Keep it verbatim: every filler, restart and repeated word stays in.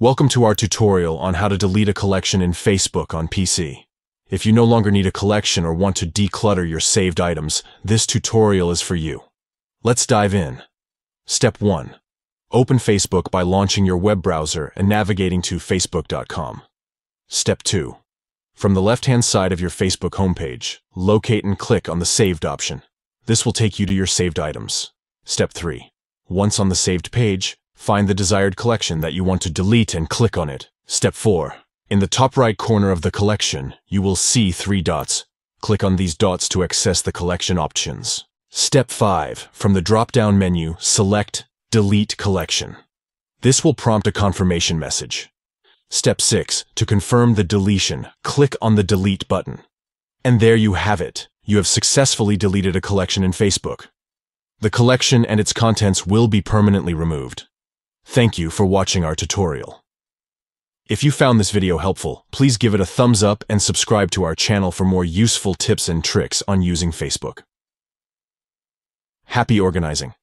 Welcome to our tutorial on how to delete a collection in Facebook on P C. If you no longer need a collection or want to declutter your saved items, this tutorial is for you. Let's dive in. Step one. Open Facebook by launching your web browser and navigating to facebook dot com. Step two. From the left-hand side of your Facebook homepage, locate and click on the Saved option. This will take you to your saved items. Step three. Once on the saved page, find the desired collection that you want to delete and click on it. Step four. In the top right corner of the collection, you will see three dots. Click on these dots to access the collection options. Step five. From the drop-down menu, select Delete Collection. This will prompt a confirmation message. Step six. To confirm the deletion, click on the Delete button. And there you have it. You have successfully deleted a collection in Facebook. The collection and its contents will be permanently removed. Thank you for watching our tutorial. If you found this video helpful, please give it a thumbs up and subscribe to our channel for more useful tips and tricks on using Facebook. Happy organizing!